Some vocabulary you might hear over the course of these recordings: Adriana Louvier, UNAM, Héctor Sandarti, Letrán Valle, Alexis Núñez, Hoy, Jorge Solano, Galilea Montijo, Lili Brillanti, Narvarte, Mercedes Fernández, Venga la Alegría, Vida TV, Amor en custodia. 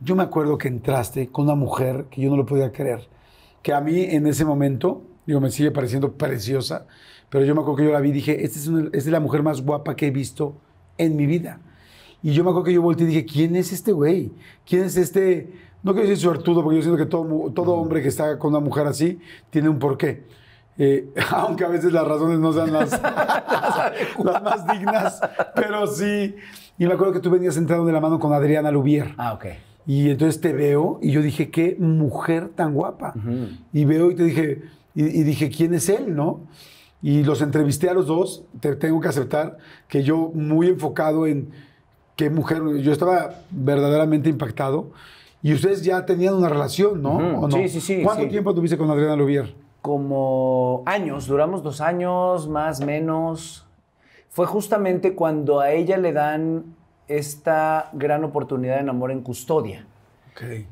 Yo me acuerdo que entraste con una mujer que yo no lo podía creer, que a mí en ese momento, digo, me sigue pareciendo preciosa, pero yo me acuerdo que yo la vi y dije, esta es la mujer más guapa que he visto en mi vida. Y yo me acuerdo que yo volteé y dije, ¿quién es este güey? ¿Quién es este? No quiero decir suertudo, porque yo siento que todo hombre que está con una mujer así tiene un porqué. Aunque a veces las razones no sean las más dignas, pero sí. Y me acuerdo que tú venías entrando de la mano con Adriana Louvier. Ah, ok. Y entonces te veo y yo dije, qué mujer tan guapa. Y veo y te dije, y dije, ¿quién es él, no? Y los entrevisté a los dos. Te tengo que aceptar que yo muy enfocado en qué mujer. Yo estaba verdaderamente impactado. Y ustedes ya tenían una relación, ¿no? ¿O no? Sí, sí, sí. ¿Cuánto tiempo tuviste con Adriana Louvier? Como años, duramos 2 años, más, menos. Fue justamente cuando a ella le dan esta gran oportunidad en Amor en Custodia. Ok.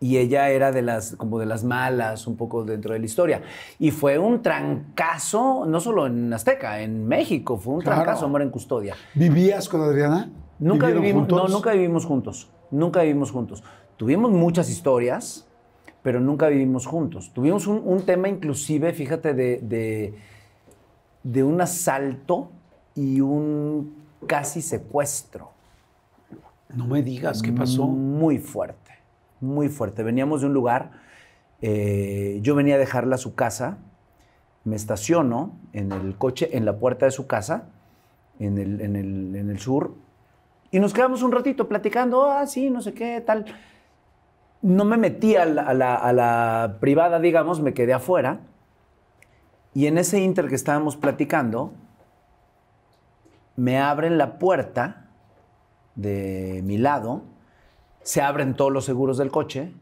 Y ella era de las, como de las malas, un poco dentro de la historia. Y fue un trancazo, no solo en Azteca, en México, fue un trancazo Amor en Custodia. ¿Vivías con Adriana? Nunca vivimos juntos. No, nunca vivimos juntos. Nunca vivimos juntos. Tuvimos muchas historias, pero nunca vivimos juntos. Tuvimos un tema inclusive, fíjate, de un asalto y un casi secuestro. No me digas, ¿qué pasó? Muy fuerte, muy fuerte. Veníamos de un lugar, yo venía a dejarla a su casa, me estaciono en el coche, en la puerta de su casa, en el sur, y nos quedamos un ratito platicando, ah, sí, no sé qué, tal. No me metí a la privada, digamos, me quedé afuera. Y en ese inter que estábamos platicando, me abren la puerta de mi lado, se abren todos los seguros del coche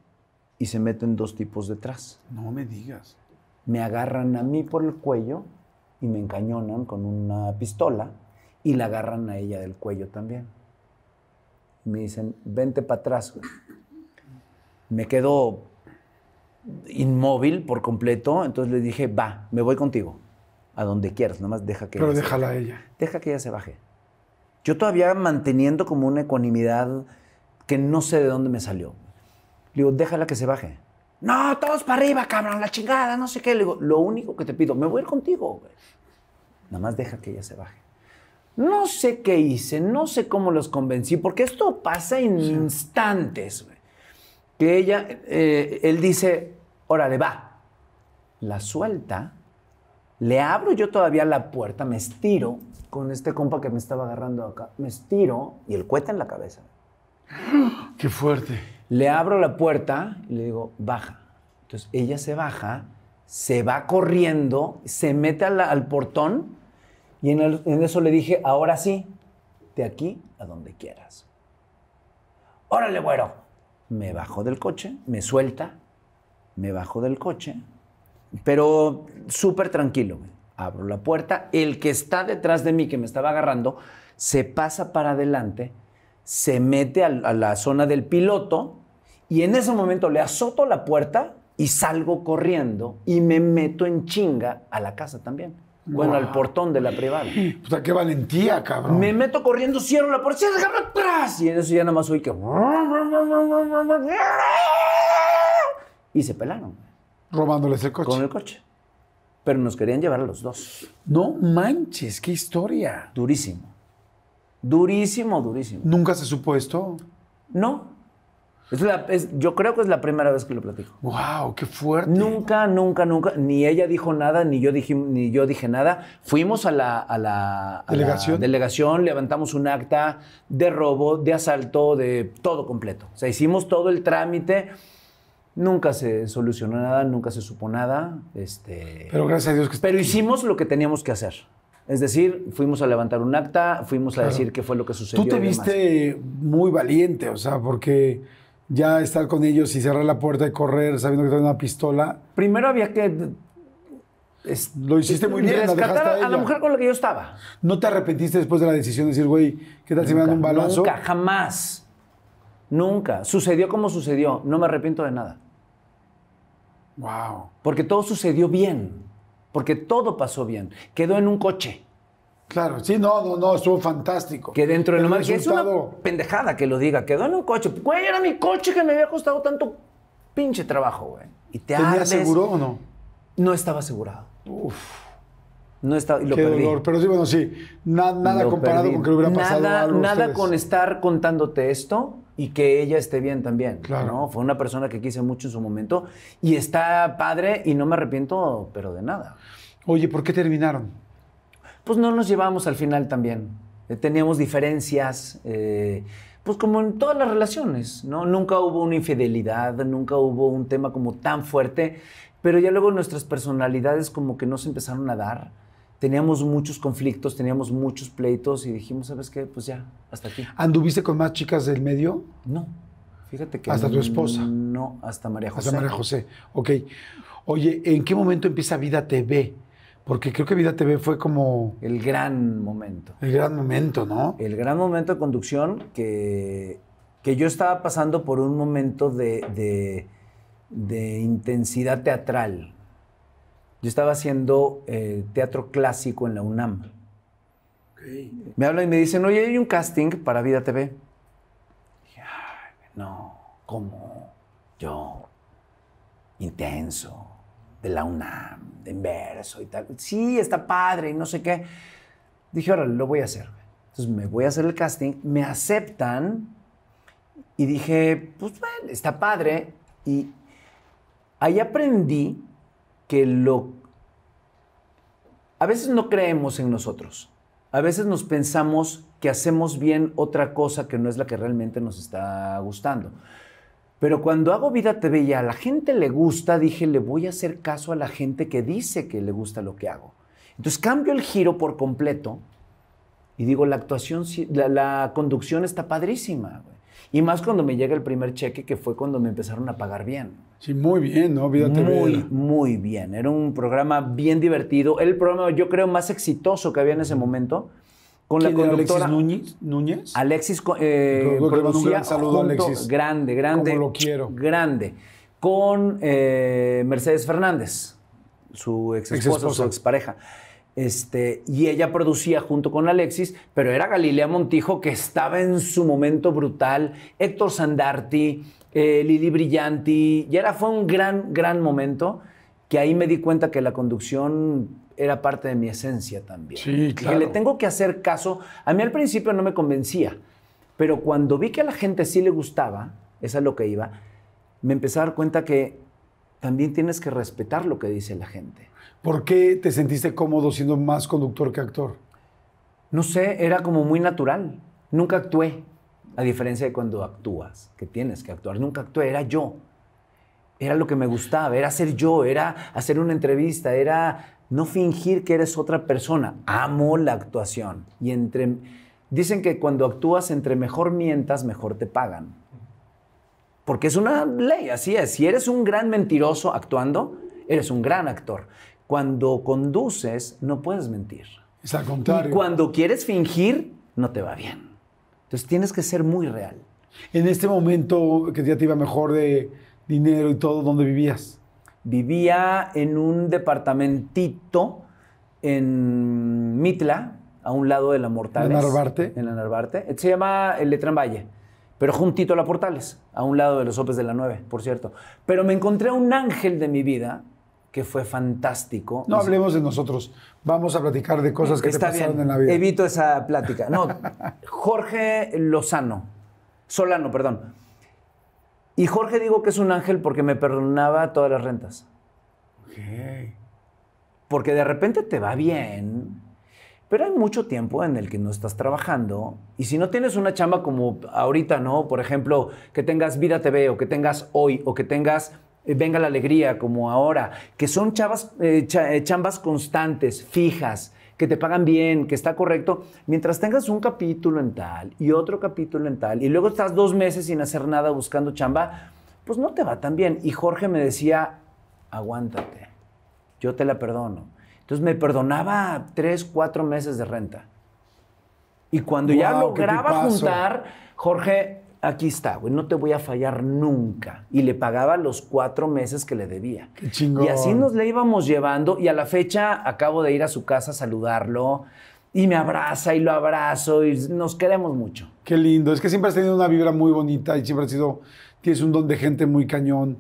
y se meten 2 tipos detrás. No me digas. Me agarran a mí por el cuello y me encañonan con una pistola y la agarran a ella del cuello también. Me dicen, vente para atrás. Me quedo inmóvil por completo, entonces le dije, va, me voy contigo, a donde quieras, nomás deja que... Pero déjala a ella. Deja que ella se baje. Yo todavía manteniendo como una ecuanimidad que no sé de dónde me salió. Le digo, déjala que se baje. No, todos para arriba, cabrón, la chingada, no sé qué. Le digo, lo único que te pido, me voy a ir contigo, güey. Nada más deja que ella se baje. No sé qué hice, no sé cómo los convencí, porque esto pasa en instantes, güey. Que ella, él dice, órale, va. La suelta, le abro yo todavía la puerta, me estiro con este compa que me estaba agarrando acá, me estiro y el cohete en la cabeza. ¡Qué fuerte! Le abro la puerta y le digo, baja. Entonces ella se baja, se va corriendo, se mete al portón y en eso le dije, ahora sí, de aquí a donde quieras. ¡Órale, güero! Me bajo del coche, me suelta, me bajo del coche, pero súper tranquilo. Abro la puerta, el que está detrás de mí, que me estaba agarrando, se pasa para adelante, se mete a la zona del piloto y en ese momento le azoto la puerta y salgo corriendo y me meto en chinga a la casa también. Bueno, wow. Al portón de la privada. O sea, qué valentía, cabrón. Me meto corriendo, cierro la puerta, cierro atrás. Y en eso ya nada más oí que... Y se pelaron. Robándoles el coche. Con el coche. Pero nos querían llevar a los dos. No manches, qué historia. Durísimo. Durísimo, durísimo. ¿Nunca se supo esto? No. Yo creo que es la primera vez que lo platico. ¡Wow! ¡Qué fuerte! Nunca, nunca, nunca. Ni ella dijo nada, ni yo dije nada. Fuimos a la delegación, levantamos un acta de robo, de asalto, de todo completo. O sea, hicimos todo el trámite. Nunca se solucionó nada, nunca se supo nada. Pero gracias a Dios que... Pero hicimos lo que teníamos que hacer. Es decir, fuimos a levantar un acta, fuimos a decir qué fue lo que sucedió. Tú te viste muy valiente, o sea, porque... Ya estar con ellos y cerrar la puerta y correr sabiendo que traen una pistola. Primero había que... Lo hiciste muy bien, la dejaste a ella. A la mujer con la que yo estaba. ¿No te arrepentiste después de la decisión de decir, güey, qué tal si me dan un balazo? Nunca, jamás. Nunca. Sucedió como sucedió. No me arrepiento de nada. Wow. Porque todo sucedió bien. Porque todo pasó bien. Quedó en un coche. Claro, sí, no, estuvo fantástico. Que dentro de lo más, resultado... es una pendejada que lo diga, quedó en un coche. Güey, era mi coche que me había costado tanto pinche trabajo, güey. Y te ardes. ¿Aseguró o no? No estaba asegurado. Uf. No estaba, y lo perdí. Qué dolor, pero sí, bueno, sí. Nada comparado con que le hubiera pasado algo. Nada con estar contándote esto y que ella esté bien también. Claro. ¿No? Fue una persona que quise mucho en su momento y está padre y no me arrepiento, pero de nada. Oye, ¿por qué terminaron? Pues no nos llevamos al final también. Teníamos diferencias, pues como en todas las relaciones, ¿no? Nunca hubo una infidelidad, nunca hubo un tema como tan fuerte, pero ya luego nuestras personalidades como que no se empezaron a dar. Teníamos muchos conflictos, teníamos muchos pleitos y dijimos, ¿sabes qué? Pues ya, hasta aquí. ¿Anduviste con más chicas del medio? No, fíjate que... ¿Hasta tu esposa? No, hasta María José. Hasta María José, ok. Oye, ¿en qué momento empieza Vida TV? Porque creo que Vida TV fue como... El gran momento. El gran momento, ¿no? El gran momento de conducción que yo estaba pasando por un momento de intensidad teatral. Yo estaba haciendo teatro clásico en la UNAM. Okay. Me hablan y me dicen, oye, hay un casting para Vida TV. Y dije, ay, no, ¿cómo? Yo, intenso, de la UNAM. En verso y tal. Sí, está padre y no sé qué. Dije, órale, lo voy a hacer. Entonces me voy a hacer el casting, me aceptan y dije, pues bueno, está padre. Y ahí aprendí que a veces no creemos en nosotros. A veces nos pensamos que hacemos bien otra cosa que no es la que realmente nos está gustando. Pero cuando hago Vida TV y a la gente le gusta, dije, le voy a hacer caso a la gente que dice que le gusta lo que hago. Entonces cambio el giro por completo y digo, la actuación, la conducción está padrísima. Güey. Y más cuando me llega el primer cheque, que fue cuando me empezaron a pagar bien. Sí, muy bien, ¿no? Vida TV. Muy, muy bien. Era un programa bien divertido. El programa, yo creo, más exitoso que había en ese momento. Con la conductora Alexis Núñez. Alexis producía, un saludo, Alexis. Grande. Como lo quiero. Grande. Con Mercedes Fernández, su exesposa, su expareja. Y ella producía junto con Alexis, pero era Galilea Montijo, que estaba en su momento brutal. Héctor Sandarti, Lili Brillanti. Y era, fue un gran momento que ahí me di cuenta que la conducción... era parte de mi esencia también. Sí, claro. Que le tengo que hacer caso. A mí al principio no me convencía, pero cuando vi que a la gente sí le gustaba, esa es lo que iba, me empecé a dar cuenta que también tienes que respetar lo que dice la gente. ¿Por qué te sentiste cómodo siendo más conductor que actor? No sé, era como muy natural. Nunca actué, a diferencia de cuando actúas, que tienes que actuar. Nunca actué, era yo. Era lo que me gustaba, era ser yo, era hacer una entrevista, era... no fingir que eres otra persona. Amo la actuación. Y dicen que cuando actúas, entre mejor mientas, mejor te pagan. Porque es una ley, así es. Si eres un gran mentiroso actuando, eres un gran actor. Cuando conduces, no puedes mentir. Es al contrario. Y cuando quieres fingir, no te va bien. Entonces tienes que ser muy real. En este momento que ya te iba mejor de dinero y todo, ¿dónde vivías? Vivía en un departamentito en Mitla, a un lado de la Portales. ¿En la Narvarte? En la Narvarte. Se llama el Letrán Valle, pero juntito a la Portales, a un lado de los Sopes de la 9, por cierto. Pero me encontré a un ángel de mi vida que fue fantástico. No hablemos de nosotros. Vamos a platicar de cosas que te pasaron en la vida. Evito esa plática. No, Jorge Solano, perdón. Y Jorge digo que es un ángel porque me perdonaba todas las rentas. Okay. Porque de repente te va bien, pero hay mucho tiempo en el que no estás trabajando. Y si no tienes una chamba como ahorita, ¿no? Por ejemplo, que tengas Vida TV o que tengas Hoy o que tengas Venga la Alegría como ahora, que son chambas constantes, fijas, que te pagan bien, que está correcto, mientras tengas un capítulo en tal y otro capítulo en tal, y luego estás 2 meses sin hacer nada buscando chamba, pues no te va tan bien. Y Jorge me decía, aguántate, yo te la perdono. Entonces me perdonaba 3, 4 meses de renta. Y cuando ya lograba juntar, Jorge, aquí está, güey, no te voy a fallar nunca. Y le pagaba los 4 meses que le debía. ¡Qué chingón! Y así nos le íbamos llevando. Y a la fecha acabo de ir a su casa a saludarlo. Y me abraza y lo abrazo y nos queremos mucho. Qué lindo. Es que siempre has tenido una vibra muy bonita y siempre has sido... Tienes un don de gente muy cañón.